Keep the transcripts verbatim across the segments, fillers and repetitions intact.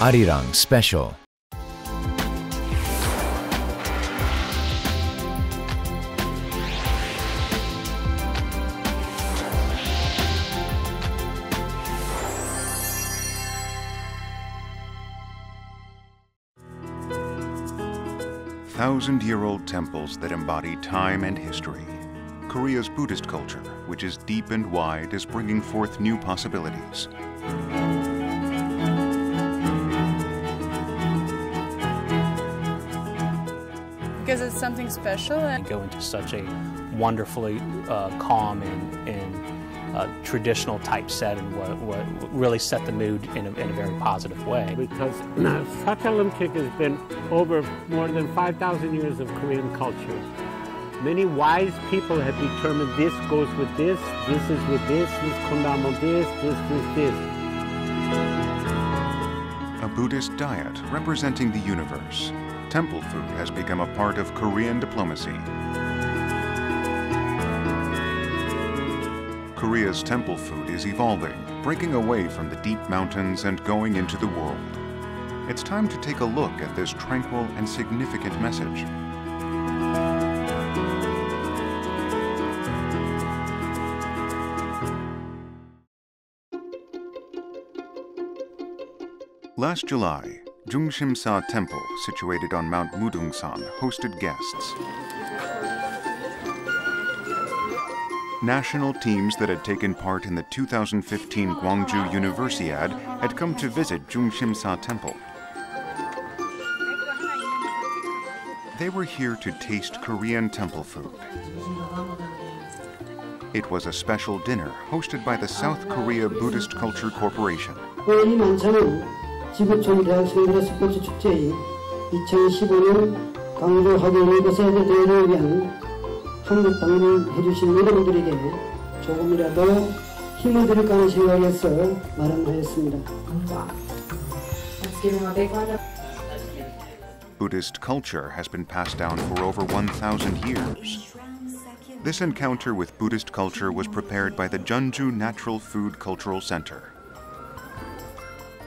Arirang Special. Thousand-year-old temples that embody time and history. Korea's Buddhist culture, which is deep and wide, is bringing forth new possibilities. Because it's something special. You go into such a wonderfully uh, calm and, and uh, traditional type set, and what, what really set the mood in a, in a very positive way. Because Sakhalimchik has been over more than five thousand years of Korean culture. Many wise people have determined this goes with this, this is with this, this comes down with this, this with this. A Buddhist diet representing the universe. Temple food has become a part of Korean diplomacy. Korea's temple food is evolving, breaking away from the deep mountains and going into the world. It's time to take a look at this tranquil and significant message. Last July, Jungsimsa Temple, situated on Mount Mudungsan, hosted guests. National teams that had taken part in the two thousand fifteen Gwangju Universiade had come to visit Jungsimsa Temple. They were here to taste Korean temple food. It was a special dinner hosted by the South Korea Buddhist Culture Corporation. 지구촌이라 수요일의 스포츠 축제인 이천십오 년 광주 학연의 세계 대회를 위한 한국 방문해주신 여러분들에게 조금이라도 힘을 드릴까 하는 생각에서 마련하였습니다. Buddhist culture has been passed down for over one thousand years. This encounter with Buddhist culture was prepared by the Jeonju Natural Food Cultural Center.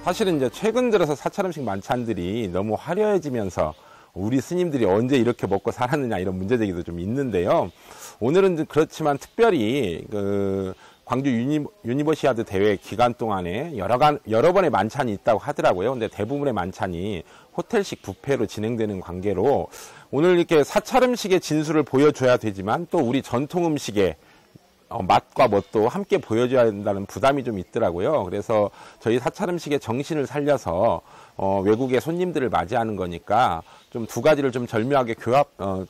사실은 이제 최근 들어서 사찰 음식 만찬들이 너무 화려해지면서 우리 스님들이 언제 이렇게 먹고 살았느냐 이런 문제제기도 좀 있는데요. 오늘은 그렇지만 특별히 그 광주 유니, 유니버시아드 대회 기간 동안에 여러, 간, 여러 번의 만찬이 있다고 하더라고요. 근데 대부분의 만찬이 호텔식 뷔페로 진행되는 관계로 오늘 이렇게 사찰 음식의 진수를 보여줘야 되지만 또 우리 전통 음식의 어, 맛과 멋도 함께 보여줘야 된다는 부담이 좀 있더라고요. 그래서 저희 사찰 음식의 정신을 살려서 어, 외국의 손님들을 맞이하는 거니까 좀 두 가지를 좀 절묘하게 교합, 어,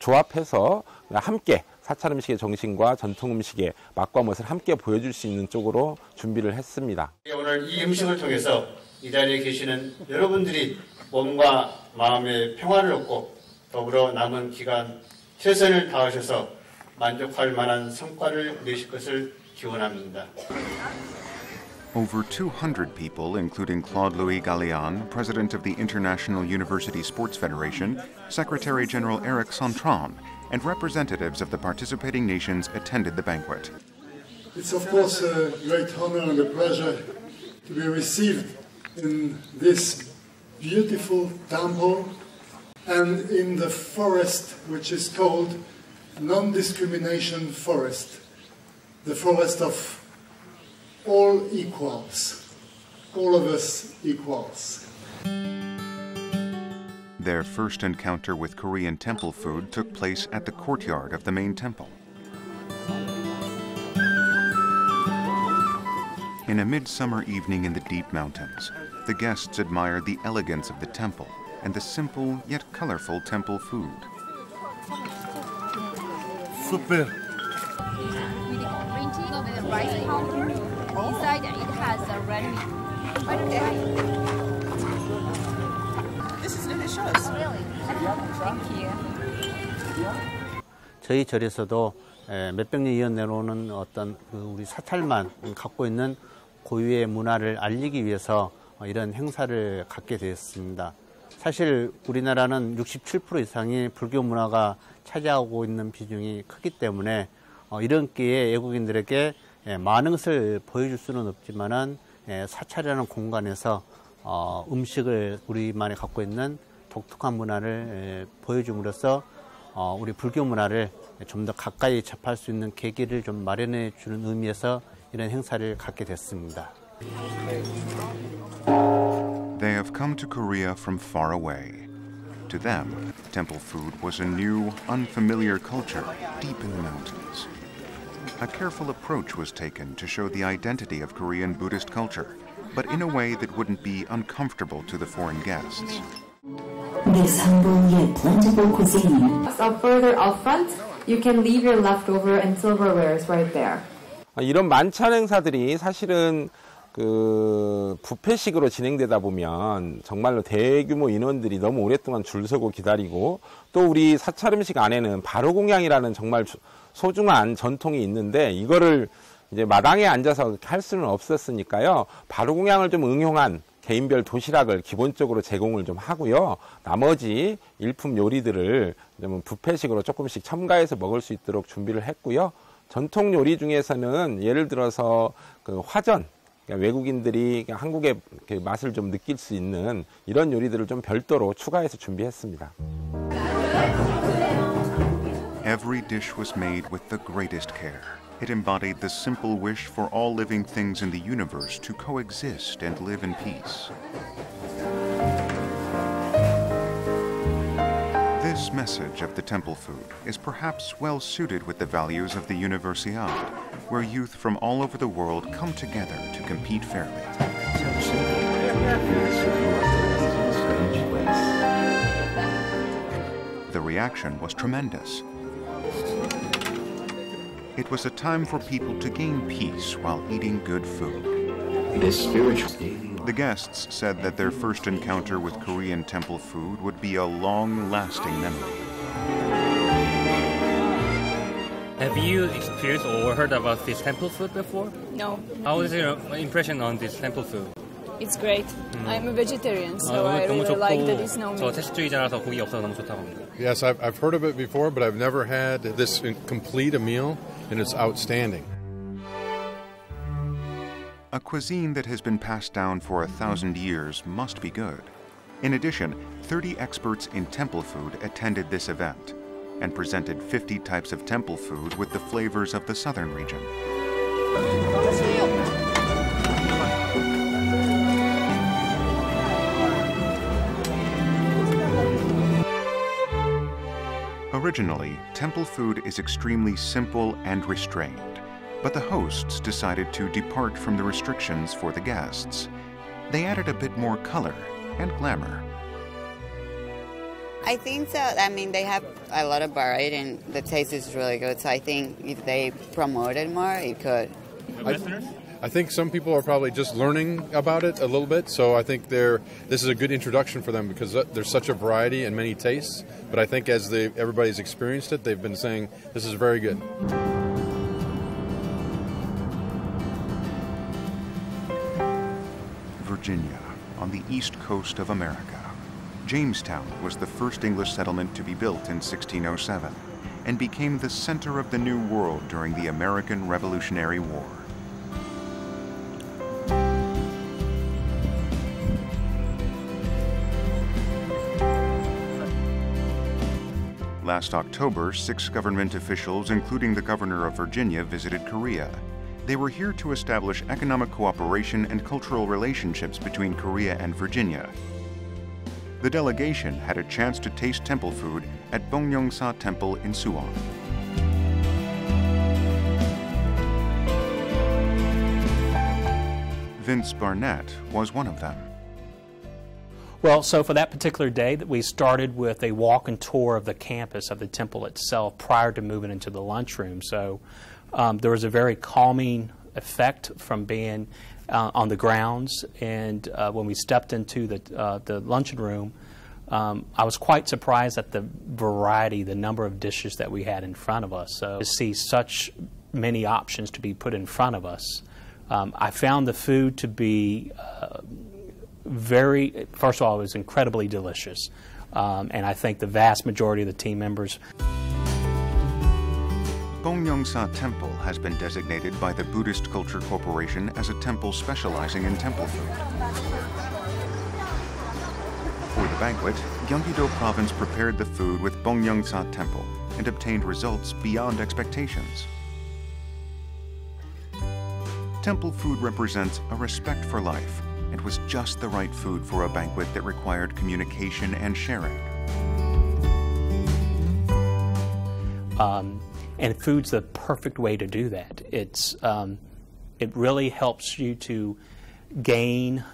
조합해서 함께 사찰 음식의 정신과 전통 음식의 맛과 멋을 함께 보여줄 수 있는 쪽으로 준비를 했습니다. 오늘 이 음식을 통해서 이 자리에 계시는 여러분들이 몸과 마음의 평화를 얻고 더불어 남은 기간 최선을 다하셔서 만족할 만한 성과를 내실 것을 기원합니다. Over two hundred people, including Claude Louis Gallien, President of the International University Sports Federation, Secretary General Eric Sontran, and representatives of the participating nations attended the banquet. It's of course a great honor and a pleasure to be received in this beautiful temple and in the forest which is called non-discrimination forest, the forest of all equals, all of us equals. Their first encounter with Korean temple food took place at the courtyard of the main temple. In a midsummer evening in the deep mountains, the guests admired the elegance of the temple and the simple yet colorful temple food. Super. With the green tea, with the rice powder, inside it has a red meat. Okay. This is delicious. Really? Thank you. 저희 절에서도 몇백 년 이어내려오는 어떤 우리 사찰만 갖고 있는 고유의 문화를 알리기 위해서 이런 행사를 갖게 되었습니다. 사실 우리나라는 육십칠 퍼센트 이상이 불교 문화가 차지하고 있는 비중이 크기 때문에 이런 기회에 외국인들에게 많은 것을 보여줄 수는 없지만은 사찰이라는 공간에서 어, 음식을 우리만이 갖고 있는 독특한 문화를 에, 보여줌으로써 어, 우리 불교 문화를 좀 더 가까이 접할 수 있는 계기를 좀 마련해 주는 의미에서 이런 행사를 갖게 됐습니다. They have come to Korea from far away. To them, temple food was a new, unfamiliar culture deep in the mountains. A careful approach was taken to show the identity of Korean Buddhist culture, but in a way that wouldn't be uncomfortable to the foreign guests. This humble yet plentiful cuisine. So further up front, you can leave your leftover and silverwares right there. 이런 만찬 행사들이 사실은 그 뷔페식으로 진행되다 보면 정말로 대규모 인원들이 너무 오랫동안 줄 서고 기다리고, 또 우리 사찰 음식 안에는 바로 공양이라는 정말 소중한 전통이 있는데 이거를 이제 마당에 앉아서 할 수는 없었으니까요. 바로 공양을 좀 응용한 개인별 도시락을 기본적으로 제공을 좀 하고요. 나머지 일품 요리들을 좀 뷔페식으로 조금씩 첨가해서 먹을 수 있도록 준비를 했고요. 전통 요리 중에서는 예를 들어서 그 화전, 그러니까 외국인들이 한국의 맛을 좀 느낄 수 있는 이런 요리들을 좀 별도로 추가해서 준비했습니다. Every dish was made with the greatest care. It embodied the simple wish for all living things in the universe to coexist and live in peace. This message of the temple food is perhaps well suited with the values of the Universiade, where youth from all over the world come together to compete fairly. The reaction was tremendous. It was a time for people to gain peace while eating good food. This spiritual... The guests said that their first encounter with Korean temple food would be a long-lasting memory. Have you experienced or heard about this temple food before? No. How is your impression on this temple food? It's great. Mm. I'm a vegetarian, so 아, I really like that it's no meat. 저 채식주의자라서 고기 없어서 너무 좋다고 합니다. Yes, I've, I've heard of it before, but I've never had this complete a meal, and it's outstanding. A cuisine that has been passed down for a thousand years must be good. In addition, thirty experts in temple food attended this event and presented fifty types of temple food with the flavors of the southern region. Originally, temple food is extremely simple and restrained. But the hosts decided to depart from the restrictions for the guests. They added a bit more color and glamour. I think so. I mean, they have a lot of variety and the taste is really good. So I think if they promoted more, it could. I, I think some people are probably just learning about it a little bit. So I think they're, this is a good introduction for them because there's such a variety and many tastes. But I think as they, everybody's experienced it, they've been saying, this is very good. Virginia, on the east coast of America. Jamestown was the first English settlement to be built in sixteen oh seven and became the center of the New World during the American Revolutionary War. Last October, six government officials, including the governor of Virginia, visited Korea. They were here to establish economic cooperation and cultural relationships between Korea and Virginia. The delegation had a chance to taste temple food at Bongnyeongsa Temple in Suwon. Vince Barnett was one of them. Well, so for that particular day, that we started with a walk and tour of the campus of the temple itself prior to moving into the lunchroom. So. Um, there was a very calming effect from being uh, on the grounds, and uh, when we stepped into the, uh, the luncheon room, um, I was quite surprised at the variety, the number of dishes that we had in front of us. So to see such many options to be put in front of us, um, I found the food to be uh, very, first of all, it was incredibly delicious, um, and I think the vast majority of the team members. Bongnyeongsa Temple has been designated by the Buddhist Culture Corporation as a temple specializing in temple food. banquet, Gyeonggi-do province prepared the food with Bongnyeongsa Temple and obtained results beyond expectations. Temple food represents a respect for life and was just the right food for a banquet that required communication and sharing. Um, and food's the perfect way to do that. It's, um, it really helps you to gain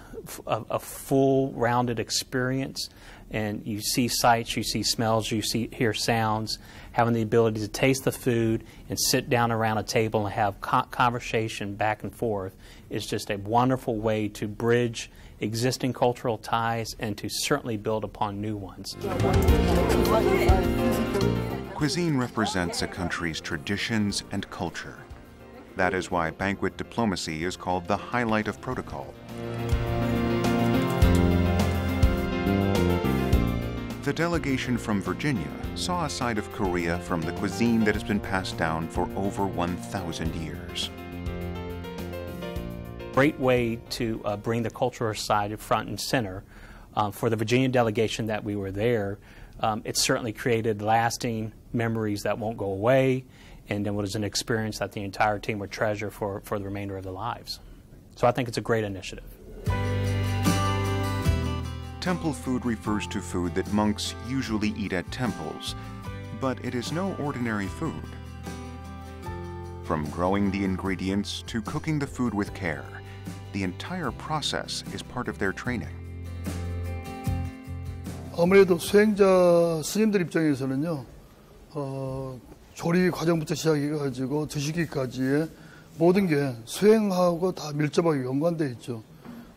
a, a full rounded experience, and you see sights, you see smells, you see hear sounds. Having the ability to taste the food and sit down around a table and have co conversation back and forth is just a wonderful way to bridge existing cultural ties and to certainly build upon new ones. Cuisine represents a country's traditions and culture. That is why banquet diplomacy is called the highlight of protocol. The delegation from Virginia saw a side of Korea from the cuisine that has been passed down for over one thousand years. Great way to uh, bring the cultural side front and center. Um, for the Virginia delegation that we were there, um, it certainly created lasting memories that won't go away, and it was an experience that the entire team would treasure for, for the remainder of their lives. So I think it's a great initiative. Temple food refers to food that monks usually eat at temples, but it is no ordinary food. From growing the ingredients to cooking the food with care, the entire process is part of their training. 아무래도 수행자 스님들 입장에서는요, 어, 조리 과정부터 시작해가지고 드시기까지의 모든 게 수행하고 다 밀접하게 연관돼 있죠.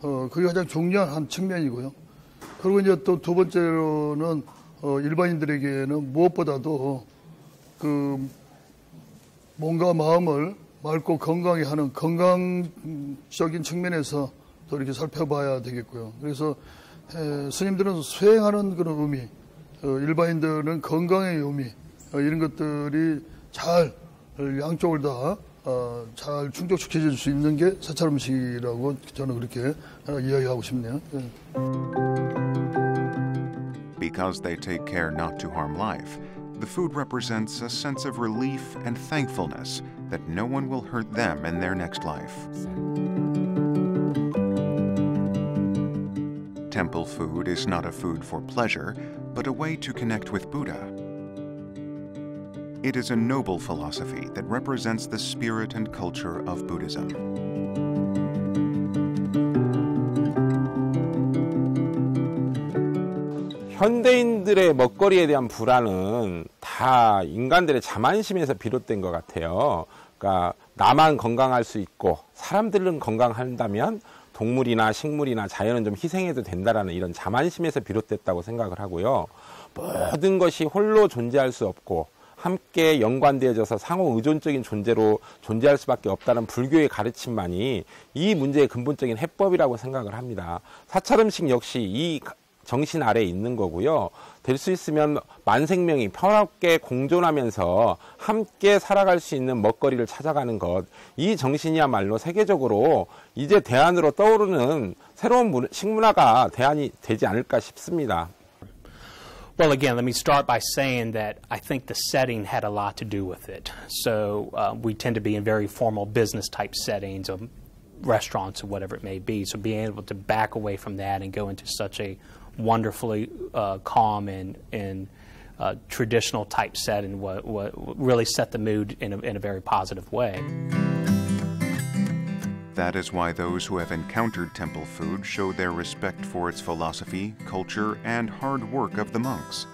어, 그게 가장 중요한 한 측면이고요. 그리고 이제 또 두 번째로는 어, 일반인들에게는 무엇보다도 그 몸과 마음을 맑고 건강히 하는 건강적인 측면에서 또 이렇게 살펴봐야 되겠고요. 그래서 에, 스님들은 수행하는 그런 의미, 어, 일반인들은 건강의 의미, 어, 이런 것들이 잘 양쪽을 다 어, 잘 충족시켜줄 수 있는 게 사찰 음식이라고 저는 그렇게 어, 이야기하고 싶네요. 예. Because they take care not to harm life, the food represents a sense of relief and thankfulness that no one will hurt them in their next life. Temple food is not a food for pleasure, but a way to connect with Buddha. It is a noble philosophy that represents the spirit and culture of Buddhism. 현대인들의 먹거리에 대한 불안은 다 인간들의 자만심에서 비롯된 것 같아요. 그러니까 나만 건강할 수 있고 사람들은 건강한다면 동물이나 식물이나 자연은 좀 희생해도 된다라는 이런 자만심에서 비롯됐다고 생각을 하고요. 모든 것이 홀로 존재할 수 없고 함께 연관되어져서 상호 의존적인 존재로 존재할 수밖에 없다는 불교의 가르침만이 이 문제의 근본적인 해법이라고 생각을 합니다. 사찰 음식 역시 이 정신 아래 있는 거고요. 될 수 있으면 만생명이 편하게 공존하면서 함께 살아갈 수 있는 먹거리를 찾아가는 것. 이 정신이야말로 세계적으로 이제 대안으로 떠오르는 새로운 식문화가 대안이 되지 않을까 싶습니다. Well, again, let me start by saying that I think the setting had a lot to do with it. So uh, we tend to be in very formal business type settings of restaurants or whatever it may be. So being able to back away from that and go into such a wonderfully uh, calm and, and uh, traditional type set and what, what really set the mood in a, in a very positive way. That is why those who have encountered temple food show their respect for its philosophy, culture, and hard work of the monks.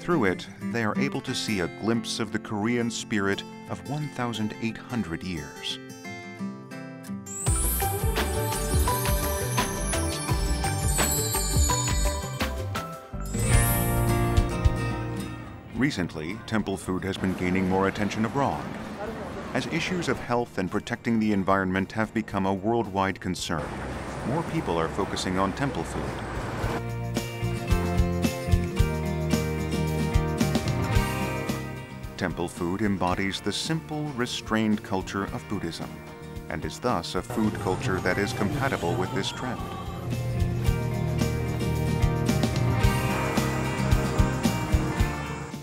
Through it, they are able to see a glimpse of the Korean spirit of one thousand eight hundred years. Recently, temple food has been gaining more attention abroad, as issues of health and protecting the environment have become a worldwide concern. More people are focusing on temple food. Temple food embodies the simple, restrained culture of Buddhism, and is thus a food culture that is compatible with this trend.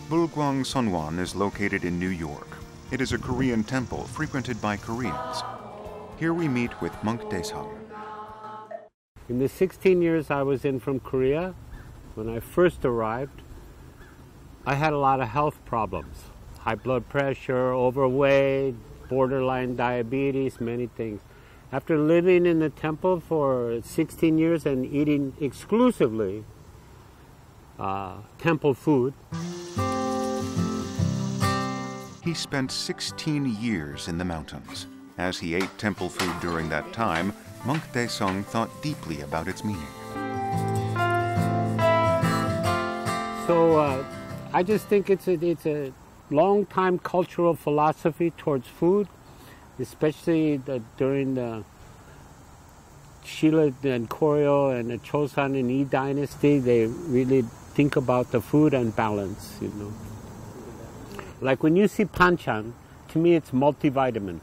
Bulgwang Sonwan is located in New York. It is a Korean temple frequented by Koreans. Here we meet with Monk Dae-sang. In the sixteen years I was in from Korea, when I first arrived, I had a lot of health problems. High blood pressure, overweight, borderline diabetes, many things. After living in the temple for sixteen years and eating exclusively uh, temple food. He spent sixteen years in the mountains. As he ate temple food during that time, Monk Dae-sang thought deeply about its meaning. So uh, I just think it's a, it's a long-time cultural philosophy towards food, especially the, during the Silla and Koryo and the Chosun and Yi dynasty. They really think about the food and balance, you know. Like when you see panchan, to me it's multivitamin.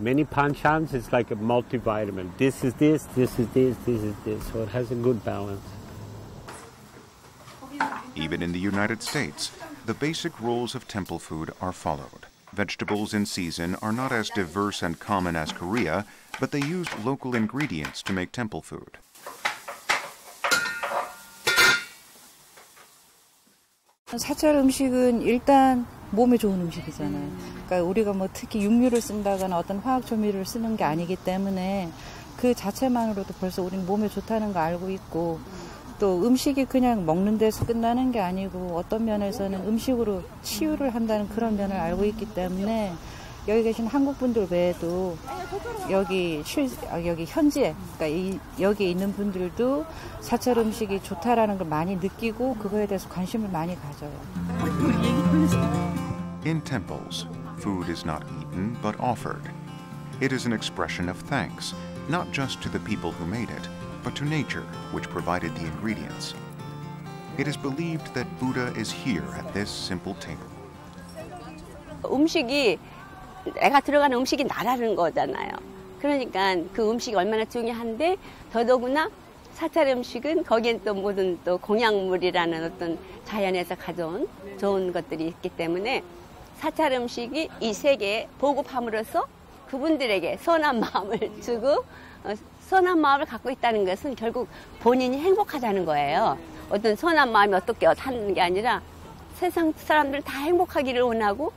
Many panchans, it's like a multivitamin. This is this, this is this, this is this. So it has a good balance. Even in the United States, the basic rules of temple food are followed. Vegetables in season are not as diverse and common as Korea, but they use local ingredients to make temple food. 사찰 음식은 일단 몸에 좋은 음식이잖아요. 그러니까 우리가 뭐 특히 육류를 쓴다거나 어떤 화학 조미료를 쓰는 게 아니기 때문에 그 자체만으로도 벌써 우린 몸에 좋다는 거 알고 있고 또 음식이 그냥 먹는 데서 끝나는 게 아니고 어떤 면에서는 음식으로 치유를 한다는 그런 면을 알고 있기 때문에 여기 계신 한국분들 외에도 여기, 출, 여기 현지에, 그러니까 이, 여기 있는 분들도 사찰 음식이 좋다라는 걸 많이 느끼고 그거에 대해서 관심을 많이 가져요. In temples, food is not eaten but offered. It is an expression of thanks, not just to the people who made it, but to nature, which provided the ingredients. It is believed that Buddha is here at this simple table. 음식이 내가 들어가는 음식이 나라는 거잖아요. 그러니까 그 음식이 얼마나 중요한데 더더구나 사찰 음식은 거기엔 또 모든 또 공양물이라는 어떤 자연에서 가져온 좋은 것들이 있기 때문에 사찰 음식이 이 세계에 보급함으로써 그분들에게 선한 마음을 주고 선한 마음을 갖고 있다는 것은 결국 본인이 행복하다는 거예요. 어떤 선한 마음이 어떻게 하는 게 아니라 세상 사람들 다 행복하기를 원하고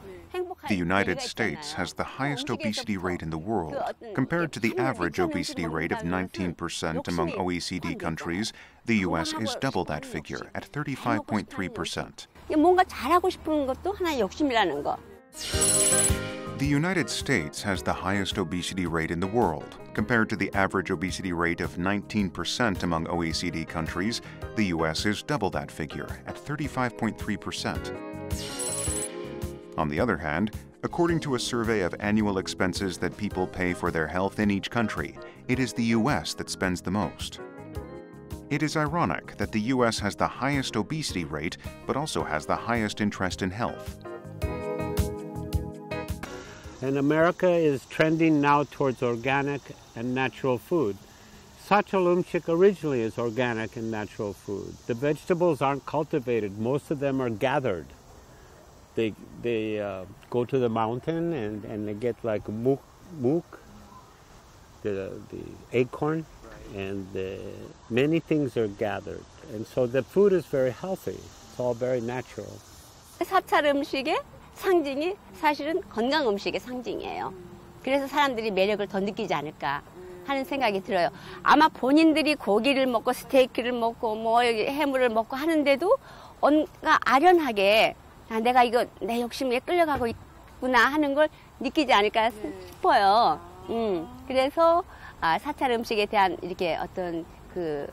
The United States has the highest obesity rate in the world. Compared to the average obesity rate of nineteen percent among O E C D countries, the U S is double that figure at thirty-five point three percent. The United States has the highest obesity rate in the world. Compared to the average obesity rate of nineteen percent among O E C D countries, the U S is double that figure at thirty-five point three percent. On the other hand, according to a survey of annual expenses that people pay for their health in each country, it is the U S that spends the most. It is ironic that the U S has the highest obesity rate, but also has the highest interest in health. And America is trending now towards organic and natural food. Satchel Umchik originally is organic and natural food. The vegetables aren't cultivated, most of them are gathered. They, they uh, go to the mountain and, and they get like muk, muk the, the acorn, and the, many things are gathered. And so the food is very healthy. It's all very natural. 사찰 음식의 상징이 사실은 건강 음식의 상징이에요. 그래서 사람들이 매력을 더 느끼지 않을까 하는 생각이 들어요. 아마 본인들이 고기를 먹고 스테이크를 먹고 뭐 해물을 먹고 하는데도 뭔가 아련하게 아, 내가 이거 내 욕심에 끌려가고 있구나 하는 걸 느끼지 않을까 싶어요. 음, 그래서 아, 사찰 음식에 대한 이렇게 어떤 그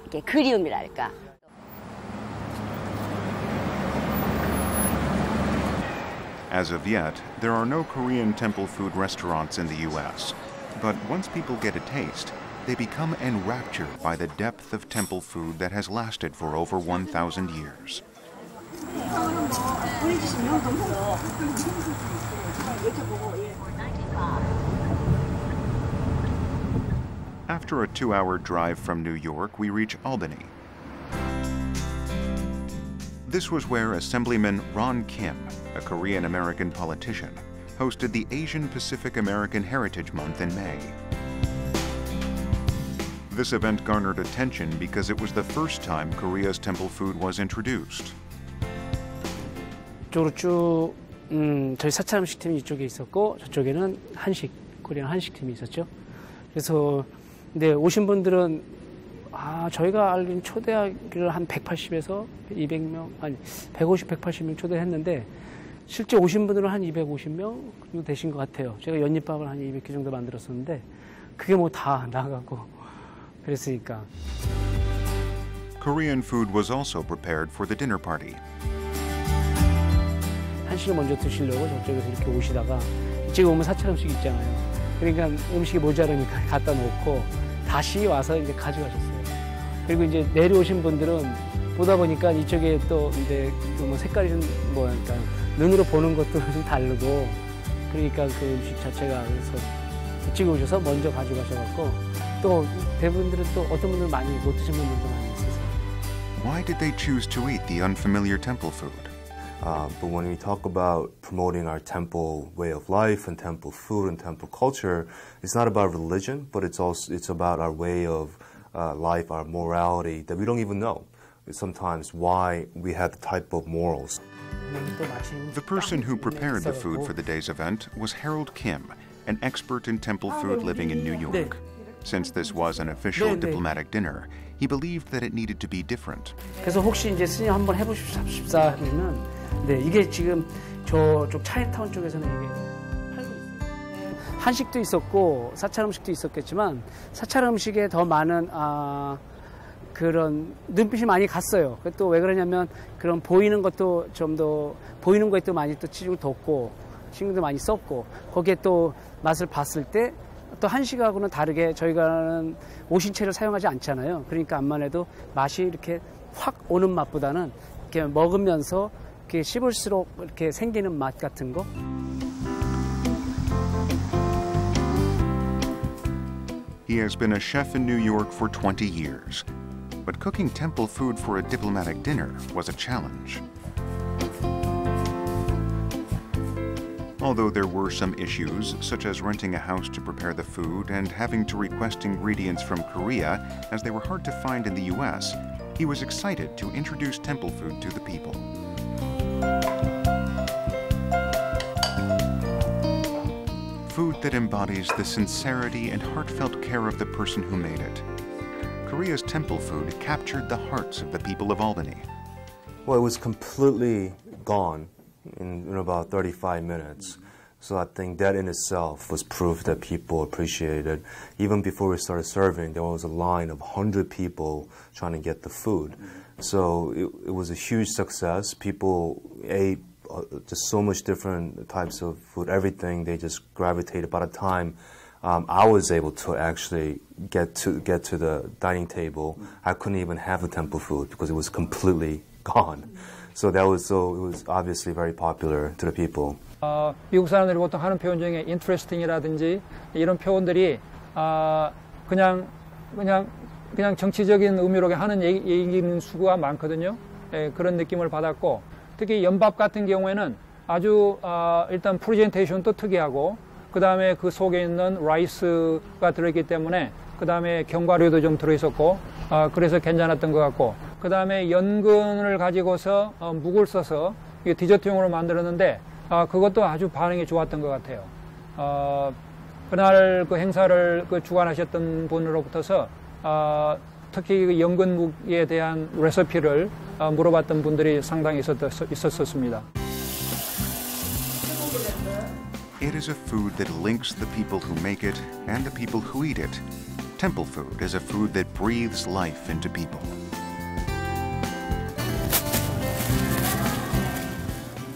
이렇게 그리움이랄까. As of yet, there are no Korean temple food restaurants in the U S. But once people get a taste, they become enraptured by the depth of temple food that has lasted for over one thousand years. After a two-hour drive from New York, we reach Albany. This was where Assemblyman Ron Kim, a Korean-American politician, hosted the Asian Pacific American Heritage Month in May. This event garnered attention because it was the first time Korea's temple food was introduced. 이쪽으로 쭉 음, 저희 사찰 음식팀이 이쪽에 있었고 저쪽에는 한식, 코리안 한식팀이 있었죠. 그래서 근데 오신 분들은 아, 저희가 알긴 초대하기를 한 백팔십에서 이백 명, 아니 백오십, 백팔십 명 초대했는데 실제 오신 분들은 한 이백오십 명 정도 되신 것 같아요. 제가 연잎밥을 한 이백 개 정도 만들었었는데 그게 뭐 다 나가고 그랬으니까. Korean food was also prepared for the dinner party. 한식을 먼저 드시려고 저쪽에서 이렇게 오시다가 지금 오면 사찰 음식 있잖아요. 그러니까 음식이 모자라니까 갖다 놓고 다시 와서 이제 가져가셨어요. 그리고 이제 내려오신 분들은 보다 보니까 이쪽에 또 이제 뭐 색깔이 좀 뭐랄까 눈으로 보는 것도 좀 다르고 그러니까 그 음식 자체가 그래서 찍어 오셔서 먼저 가져가셔갖고 또 대부분들은 또 어떤 분들 많이 못 드신 분들도 많이 있었어요. Why did they choose to eat the unfamiliar temple food? Uh, but when we talk about promoting our temple way of life and temple food and temple culture, it's not about religion, but it's also it's about our way of uh, life, our morality that we don't even know. It's sometimes why we have the type of morals. The person who prepared the food for the day's event was Harold Kim, an expert in temple food living in New York. Since this was an official diplomatic dinner, he believed that it needed to be different. 그래서 혹시 이제 스님 한번 해보십사 하면은. 네, 이게 지금 저쪽 차이타운 쪽에서는 이게 팔고 있어요. 한식도 있었고 사찰 음식도 있었겠지만 사찰 음식에 더 많은 아, 그런 눈빛이 많이 갔어요. 또 왜 그러냐면 그런 보이는 것도 좀 더 보이는 거에 또 많이 또 치중을 뒀고 신경도 많이 썼고 거기에 또 맛을 봤을 때 또 한식하고는 다르게 저희가 오신채를 사용하지 않잖아요. 그러니까 암만 해도 맛이 이렇게 확 오는 맛보다는 이렇게 먹으면서 이렇게 씹을수록 이렇게 생기는 맛 같은 거. He has been a chef in New York for twenty years, but cooking temple food for a diplomatic dinner was a challenge. Although there were some issues, such as renting a house to prepare the food and having to request ingredients from Korea, as they were hard to find in the U S, he was excited to introduce temple food to the people. Food that embodies the sincerity and heartfelt care of the person who made it. Korea's temple food captured the hearts of the people of Albany. Well, it was completely gone in, in about thirty-five minutes. So I think that in itself was proof that people appreciated. Even before we started serving, there was a line of one hundred people trying to get the food. So it, it was a huge success. People ate just so much different types of food, everything, they just gravitated. By the time um, I was able to actually get to, get to the dining table, I couldn't even have the temple food because it was completely gone. So that was, so it was obviously very popular to the people. 어, 미국 사람들이 보통 하는 표현 중에 interesting이라든지 이런 표현들이 아, 그냥, 그냥, 그냥 정치적인 의미로 하는 얘기, 얘기는 수가 많거든요. 예, 그런 느낌을 받았고 특히 연밥 같은 경우에는 아주 어, 일단 프레젠테이션도 특이하고 그 다음에 그 속에 있는 라이스가 들어있기 때문에 그 다음에 견과류도 좀 들어있었고 어, 그래서 괜찮았던 것 같고 그 다음에 연근을 가지고서 어, 묵을 써서 이게 디저트용으로 만들었는데 어, 그것도 아주 반응이 좋았던 것 같아요. 어, 그날 그 행사를 그 주관하셨던 분으로부터서 어, 특히 연근묵에 대한 레시피를 물어봤던 분들이 상당히 있었었습니다. It is a food that links the people who make it and the people who eat it. Temple food is a food that breathes life into people.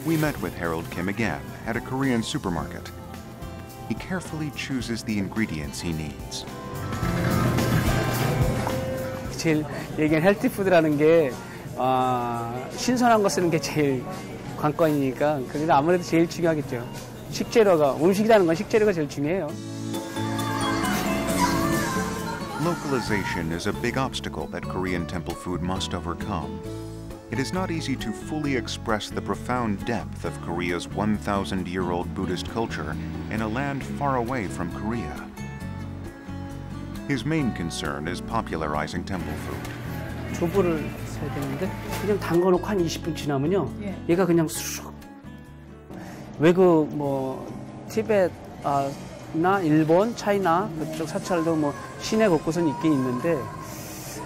We met with Harold Kim again at a Korean supermarket. He carefully chooses the ingredients he needs. 제일 얘기한 헬티푸드라는 게 어, 신선한 거 쓰는 게 제일 관건이니까 그래도 아무래도 제일 중요하겠죠. 식재료가, 음식이라는 건 식재료가 제일 중요해요. Localization is a big obstacle that Korean temple food must overcome. it is not easy to fully express the profound depth of Korea's one thousand year old Buddhist culture in a land far away from Korea. His main concern is popularizing temple food. 두부를 써야 되는데 그냥 담가놓고 한 이십 분 지나면요, 예. 얘가 그냥 쑥. 외국 뭐 티벳, 아, 나 일본, 차이나 그쪽 사찰도 뭐 시내 곳곳은 있긴 있는데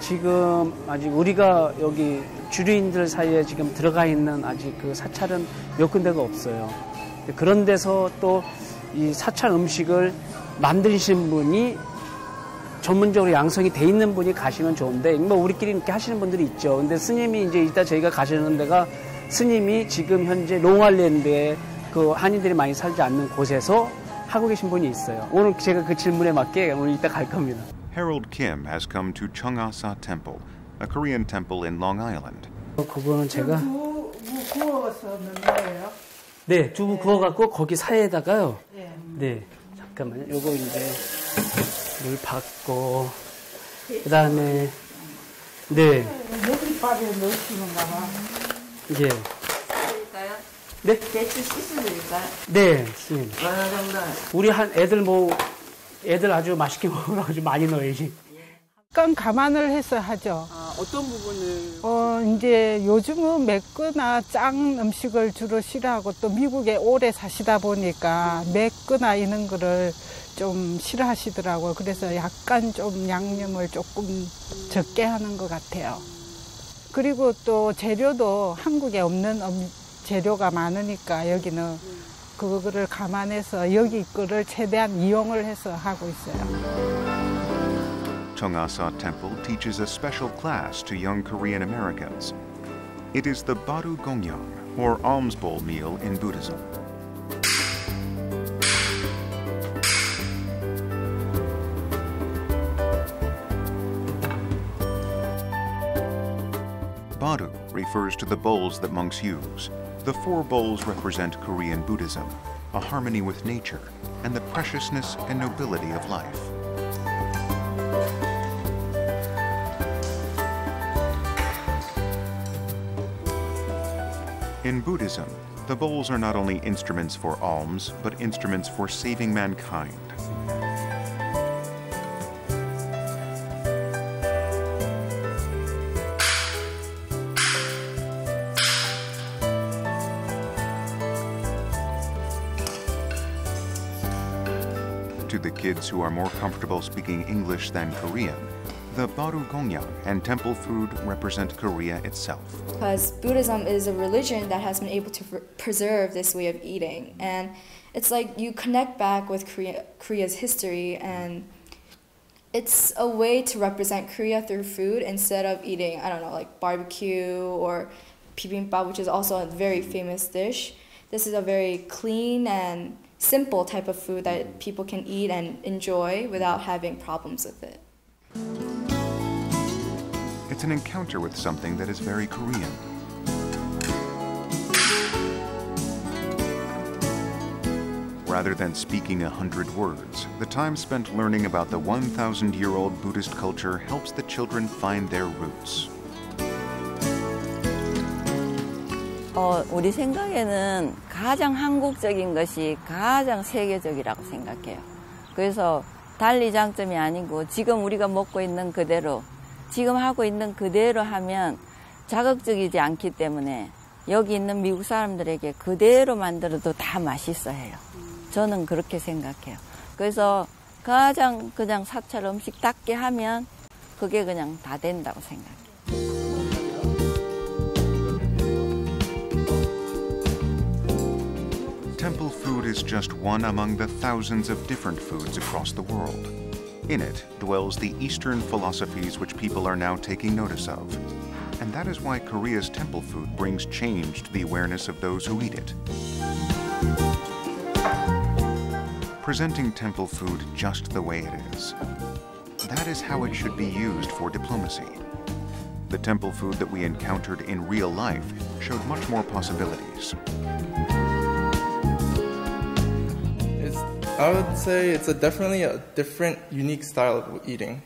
지금 아직 우리가 여기 주류인들 사이에 지금 들어가 있는 아직 그 사찰은 몇 군데가 없어요. 그런 데서 또 이 사찰 음식을 만드신 분이 전문적으로 양성이 돼 있는 분이 가시면 좋은데, 뭐 우리끼리 이렇게 하시는 분들이 있죠. 근데 스님이 이제 이따 저희가 가시는 데가 스님이 지금 현재 롱알랜드에 그 한인들이 많이 살지 않는 곳에서 하고 계신 분이 있어요. 오늘 제가 그 질문에 맞게 오늘 이따 갈 겁니다. Harold Kim has come to Cheongasa Temple, a Korean temple in Long Island. 그거는 제가 두부 구워서 넣는 거예요? 네, 두부 네. 구워갖고 거기 사이에다가요. 네. 네, 잠깐만요. 요거 이제. 물 받고 그다음에 네. 모기밥에 넣으시는 거나. 예. 씻을까요? 네. 대추 씻을까요? 네, 스님. 얼마 정도? 우리 한 애들 뭐 애들 아주 맛있게 먹으라고 좀 많이 넣어야지. 약간 감안을 해서 하죠. 아, 어떤 부분을? 어, 이제 요즘은 맵거나 짠 음식을 주로 싫어하고 또 미국에 오래 사시다 보니까 맵거나 이런 거를 좀 싫어하시더라고요. 그래서 약간 좀 양념을 조금 적게 하는 것 같아요. 그리고 또 재료도 한국에 없는 재료가 많으니까 여기는 그거를 감안해서 여기 거를 최대한 이용을 해서 하고 있어요. Tongdosa Temple teaches a special class to young Korean Americans. It is the Baru Gongyeong, or alms bowl meal in Buddhism. Baru refers to the bowls that monks use. The four bowls represent Korean Buddhism, a harmony with nature, and the preciousness and nobility of life. In Buddhism, the bowls are not only instruments for alms, but instruments for saving mankind. Kids who are more comfortable speaking English than Korean, the Baru Gongyeong and temple food represent Korea itself. Because Buddhism is a religion that has been able to preserve this way of eating, and it's like you connect back with Korea, Korea's history, and it's a way to represent Korea through food instead of eating, I don't know, like barbecue or bibimbap, which is also a very famous dish. This is a very clean and simple type of food that people can eat and enjoy without having problems with it. It's an encounter with something that is very Korean. Rather than speaking a hundred words, the time spent learning about the one thousand year old Buddhist culture helps the children find their roots. 어, 우리 생각에는 가장 한국적인 것이 가장 세계적이라고 생각해요. 그래서 달리 장점이 아니고 지금 우리가 먹고 있는 그대로, 지금 하고 있는 그대로 하면 자극적이지 않기 때문에 여기 있는 미국 사람들에게 그대로 만들어도 다 맛있어 해요. 저는 그렇게 생각해요. 그래서 가장 그냥 사찰 음식답게 하면 그게 그냥 다 된다고 생각해요. Temple food is just one among the thousands of different foods across the world. In it dwells the Eastern philosophies which people are now taking notice of. And that is why Korea's temple food brings change to the awareness of those who eat it. Presenting temple food just the way it is. That is how it should be used for diplomacy. The temple food that we encountered in real life showed much more possibilities. I would say it's a definitely a different, unique style of eating.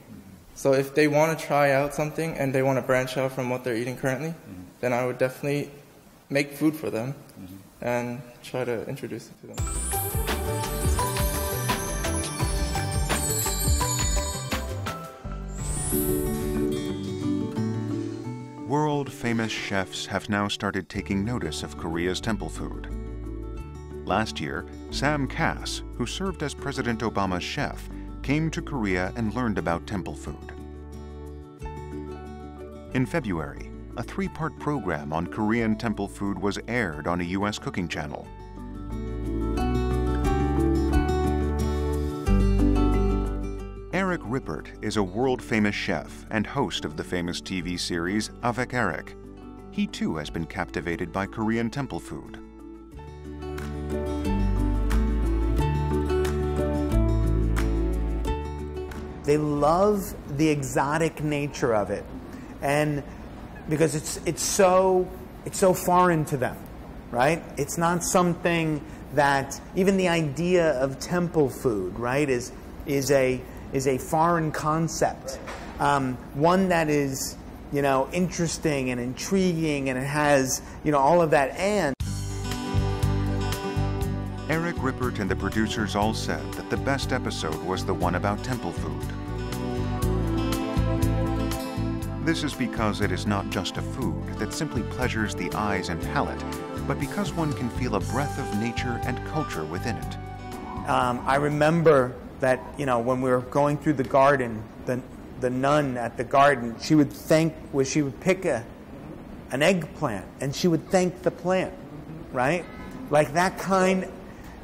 So if they want to try out something and they want to branch out from what they're eating currently, then I would definitely make food for them mm-hmm. and try to introduce it to them. World-famous chefs have now started taking notice of Korea's temple food. Last year, Sam Kass, who served as President Obama's chef, came to Korea and learned about temple food. In February, a three-part program on Korean temple food was aired on a U S cooking channel. Eric Ripert is a world-famous chef and host of the famous T V series Avec Eric. He too has been captivated by Korean temple food. They love the exotic nature of it, and because it's it's so it's so foreign to them, right? It's not something that even the idea of temple food, right, is is a is a foreign concept, um, one that is you know interesting and intriguing, and it has you know all of that. And Eric Ripert and the producers all said that the best episode was the one about temple food. This is because it is not just a food that simply pleasures the eyes and palate, but because one can feel a breath of nature and culture within it. Um, I remember that, you know, when we were going through the garden, the, the nun at the garden, she would thank, well, she would pick a, an eggplant, and she would thank the plant, right? Like that kind,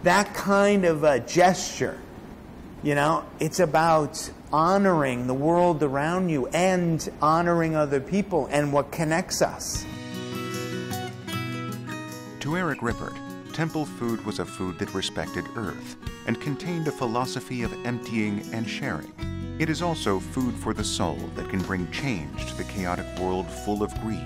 that kind of a gesture, you know, it's about honoring the world around you and honoring other people and what connects us. To Eric Ripert, temple food was a food that respected earth and contained a philosophy of emptying and sharing. It is also food for the soul that can bring change to the chaotic world full of greed.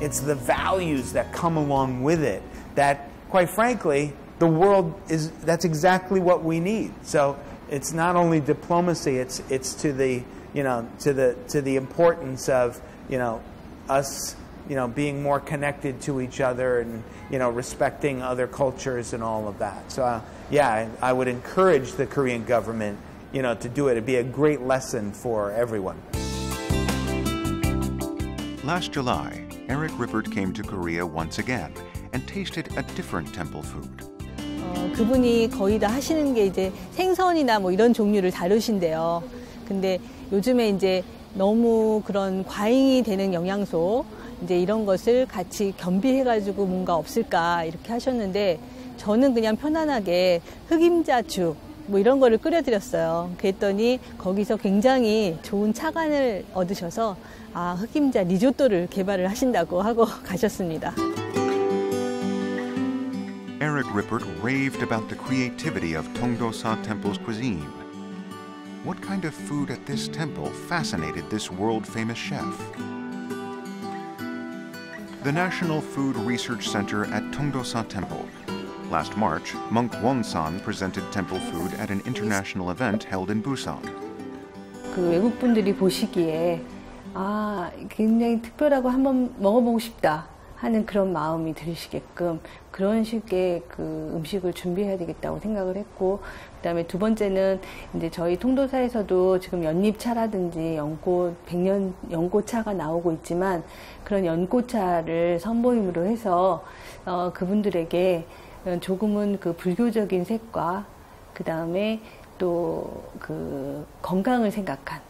It's the values that come along with it that, quite frankly, the world is, that's exactly what we need. So it's not only diplomacy, it's, it's to the, you know, to the, to the importance of, you know, us, you know, being more connected to each other and, you know, respecting other cultures and all of that. So, uh, yeah, I, I would encourage the Korean government, you know, to do it. It'd be a great lesson for everyone. Last July, Eric Ripert came to Korea once again and tasted a different temple food. 어, 그분이 거의 다 하시는 게 이제 생선이나 뭐 이런 종류를 다루신대요. 근데 요즘에 이제 너무 그런 과잉이 되는 영양소 이제 이런 것을 같이 겸비해가지고 뭔가 없을까 이렇게 하셨는데 저는 그냥 편안하게 흑임자죽 뭐 이런 거를 끓여드렸어요. 그랬더니 거기서 굉장히 좋은 착안을 얻으셔서 아 흑임자 리조또를 개발을 하신다고 하고 가셨습니다. Eric Ripert raved about the creativity of Tongdosa Temple's cuisine. What kind of food at this temple fascinated this world-famous chef? The National Food Research Center at Tongdosa Temple. Last March, Monk Dae-sang presented temple food at an international event held in Busan. 그 외국분들이 보시기에 아, 굉장히 특별하고 한번 먹어보고 싶다. 하는 그런 마음이 들으시게끔 그런 식의 그 음식을 준비해야 되겠다고 생각을 했고 그다음에 두 번째는 이제 저희 통도사에서도 지금 연잎차라든지 연꽃 백년 연꽃차가 나오고 있지만 그런 연꽃차를 선보임으로 해서 어 그분들에게 조금은 그 불교적인 색과 그다음에 또 그 건강을 생각한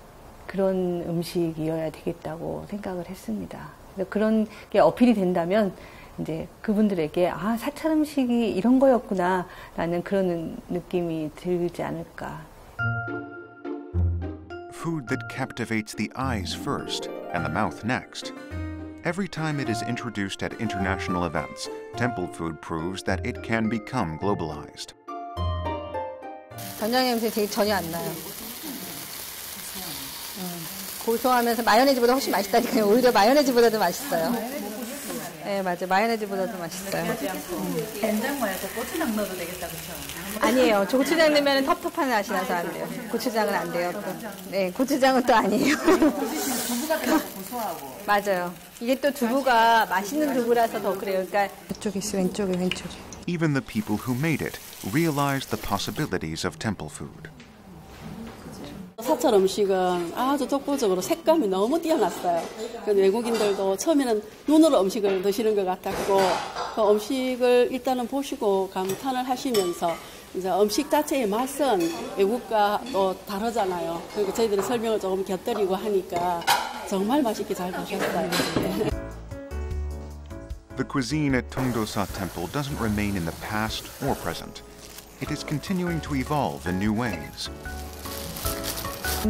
그런 음식이어야 되겠다고 생각을 했습니다. 그런 게 어필이 된다면 이제 그분들에게 아 사찰 음식이 이런 거였구나 라는 그런 느낌이 들지 않을까. Food that captivates the eyes first and the mouth next. Every time it is introduced at international events, temple food proves that it can become globalized. 된장 냄새 되게 전혀 안 나요. 고소하면서 마요네즈보다 훨씬 맛있다니까요. 오히려 마요네즈보다도 맛있어요. 네, 맞아요. 마요네즈보다 더 맛있어요. 된장 말고 고추장 넣어도 되겠다, 그쵸? 아니에요. 고추장 넣으면 텁텁한 맛이 나서 안 돼요. 고추장은 안 돼요. 또. 네, 고추장은 또 아니에요. 두부가 되게 고소하고. 맞아요. 이게 또 두부가 맛있는 두부라서 더 그래요. 그러니까 이쪽에 있어, 왼쪽에, 왼쪽에. Even the people who made it realized the possibilities of temple food. 사찰 음식은 아주 독보적으로 색감이 너무 뛰어났어요. 외국인들도 처음에는 눈으로 음식을 드시는 것 같았고 그 음식을 일단은 보시고 감탄을 하시면서 이제 음식 자체의 맛은 외국과 또 다르잖아요. 그리고 저희들은 설명을 조금 곁들이고 하니까 정말 맛있게 잘 드셨어요. The cuisine at Tongdosa Temple doesn't remain in the past or present. It is continuing to evolve in new ways.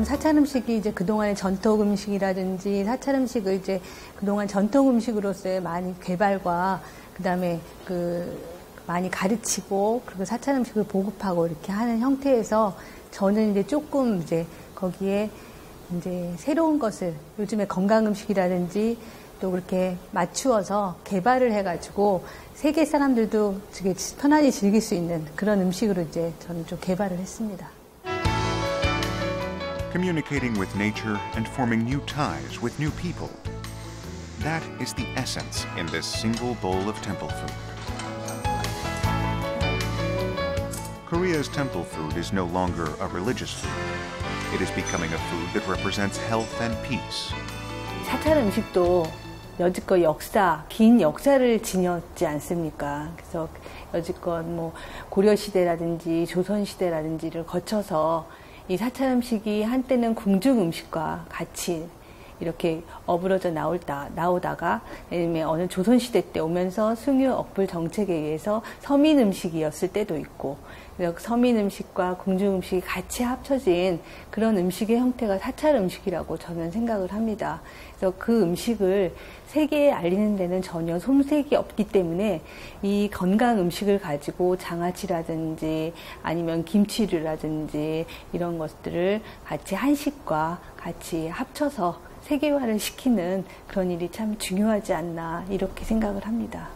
사찰 음식이 이제 그동안의 전통 음식이라든지 사찰 음식을 이제 그동안 전통 음식으로서의 많이 개발과 그다음에 그 많이 가르치고 그리고 사찰 음식을 보급하고 이렇게 하는 형태에서 저는 이제 조금 이제 거기에 이제 새로운 것을 요즘에 건강 음식이라든지 또 그렇게 맞추어서 개발을 해가지고 세계 사람들도 되게 편안히 즐길 수 있는 그런 음식으로 이제 저는 좀 개발을 했습니다. Communicating with nature and forming new ties with new people. That is the essence in this single bowl of temple food. Korea's temple food is no longer a religious food. It is becoming a food that represents health and peace. 사찰 음식도 여지껏 역사, 긴 역사를 지녔지 않습니까? 그래서 여지껏 뭐 고려시대라든지 조선시대라든지를 거쳐서 이 사찰 음식이 한때는 궁중 음식과 같이 이렇게 어우러져 나올다, 나오다가 어느 조선시대 때 오면서 승유 억불 정책에 의해서 서민 음식이었을 때도 있고 서민 음식과 궁중 음식이 같이 합쳐진 그런 음식의 형태가 사찰 음식이라고 저는 생각을 합니다. 그래서 그 음식을 세계에 알리는 데는 전혀 손색이 없기 때문에 이 건강 음식을 가지고 장아찌라든지 아니면 김치류라든지 이런 것들을 같이 한식과 같이 합쳐서 세계화를 시키는 그런 일이 참 중요하지 않나 이렇게 생각을 합니다.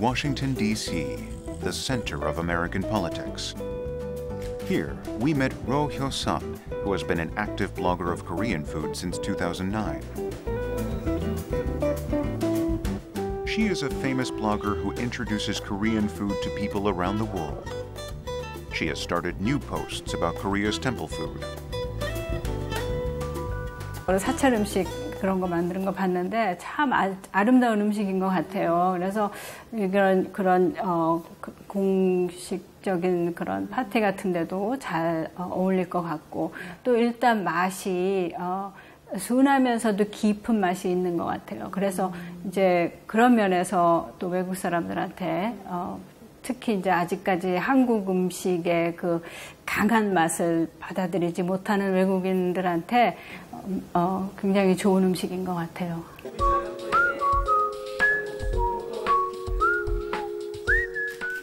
Washington, D C, the center of American politics. Here, we met Roh Hyo-sun, who has been an active blogger of Korean food since two thousand nine. She is a famous blogger who introduces Korean food to people around the world. She has started new posts about Korea's temple food. 사찰 음식 그런 거 만드는 거 봤는데 참 아, 아름다운 음식인 것 같아요. 그래서 그런 그런 어, 공식적인 그런 파티 같은 데도 잘 어, 어울릴 것 같고 또 일단 맛이 어, 순하면서도 깊은 맛이 있는 것 같아요. 그래서 이제 그런 면에서 또 외국 사람들한테 어, 특히 이제 아직까지 한국 음식의 그 강한 맛을 받아들이지 못하는 외국인들한테 어, 굉장히 좋은 음식인 것 같아요.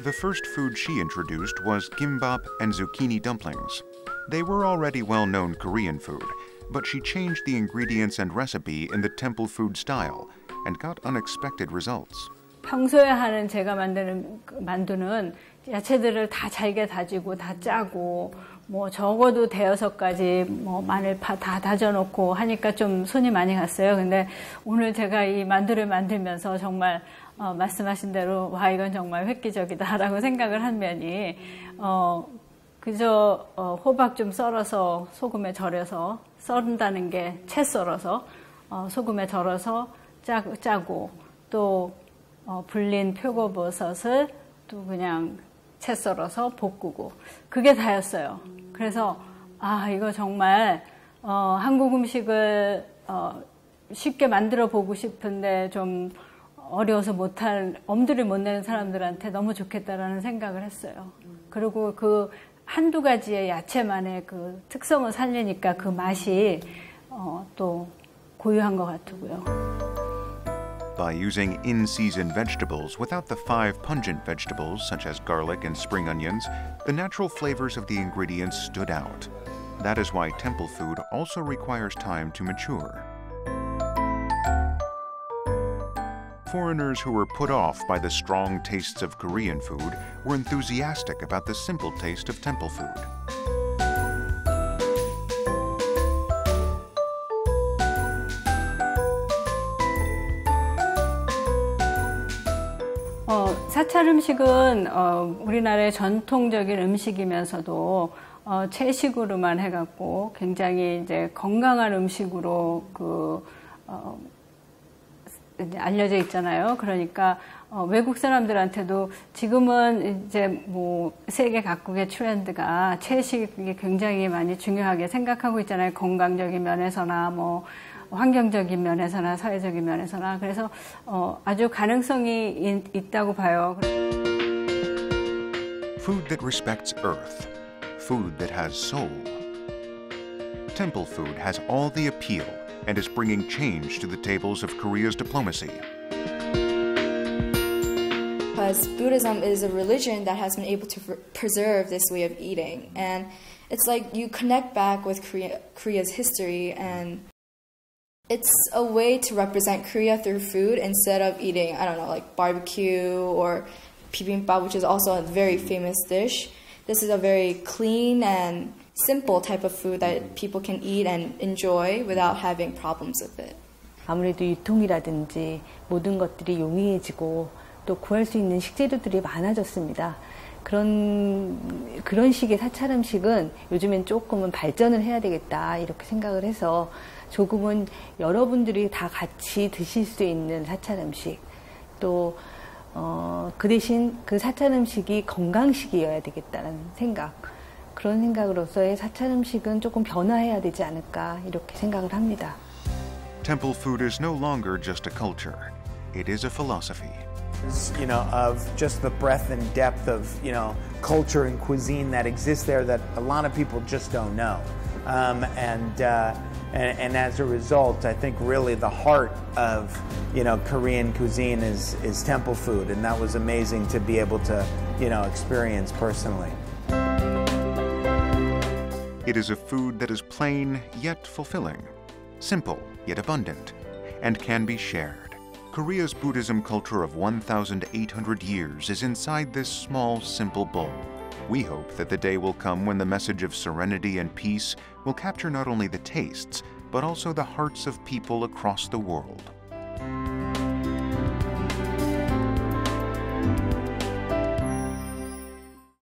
The first food she introduced was gimbap and zucchini dumplings. They were already well-known Korean food, but she changed the ingredients and recipe in the temple food style and got unexpected results. 평소에 하는 제가 만드는, 만드는 야채들을 다 잘게 다지고 다 짜고 뭐 적어도 대여섯 가지 뭐 마늘파 다 다져놓고 하니까 좀 손이 많이 갔어요. 근데 오늘 제가 이 만두를 만들면서 정말 어, 말씀하신 대로 와 이건 정말 획기적이다라고 생각을 한 면이 어, 그저 어, 호박 좀 썰어서 소금에 절여서 썰는다는 게 채 썰어서 어, 소금에 절여서 짜고, 짜고 또 어, 불린 표고버섯을 또 그냥 채 썰어서 볶고 그게 다였어요. 그래서 아 이거 정말 어, 한국 음식을 어, 쉽게 만들어 보고 싶은데 좀 어려워서 못할 엄두를 못 내는 사람들한테 너무 좋겠다라는 생각을 했어요. 그리고 그 한두 가지의 야채만의 그 특성을 살리니까 그 맛이 어, 또 고유한 것 같고요. By using in-season vegetables without the five pungent vegetables, such as garlic and spring onions, the natural flavors of the ingredients stood out. That is why temple food also requires time to mature. Foreigners who were put off by the strong tastes of Korean food were enthusiastic about the simple taste of temple food. 어, 사찰 음식은 어, 우리나라의 전통적인 음식이면서도 어, 채식으로만 해갖고 굉장히 이제 건강한 음식으로 그 어, 알려져 있잖아요. 그러니까 어, 외국 사람들한테도 지금은 이제 뭐 세계 각국의 트렌드가 채식이 굉장히 많이 중요하게 생각하고 있잖아요. 건강적인 면에서나 뭐 환경적인 면에서나 사회적인 면에서나. 그래서 어, 아주 가능성이 있, 있다고 봐요. Food that respects earth. Food that has soul. Temple food has all the appeal and is bringing change to the tables of Korea's diplomacy. Because Buddhism is a religion that has been able to preserve this way of eating. And it's like you connect back with Korea, Korea's history, and it's a way to represent Korea through food instead of eating, I don't know, like barbecue or bibimbap, which is also a very famous dish. This is a very clean and simple type of food that people can eat and enjoy without having problems with it. 아무래도 유통이라든지 모든 것들이 용이해지고 또 구할 수 있는 식재료들이 많아졌습니다. 그런 그런 식의 사찰 음식은 요즘엔 조금은 발전을 해야 되겠다 이렇게 생각을 해서 조금은 여러분들이 다 같이 드실 수 있는 사찰 음식, 또 어, 그 대신 그 사찰 음식이 건강식이어야 되겠다는 생각, 그런 생각으로서의 사찰 음식은 조금 변화해야 되지 않을까 이렇게 생각을 합니다. Temple food is no longer just a culture. It is a philosophy. You know, of just the breadth and depth of, you know, culture and cuisine that exists there that a lot of people just don't know. Um, and, uh, and, and as a result, I think really the heart of, you know, Korean cuisine is, is temple food, and that was amazing to be able to, you know, experience personally. It is a food that is plain yet fulfilling, simple yet abundant, and can be shared. Korea's Buddhism culture of one thousand eight hundred years is inside this small, simple bowl. We hope that the day will come when the message of serenity and peace will capture not only the tastes, but also the hearts of people across the world.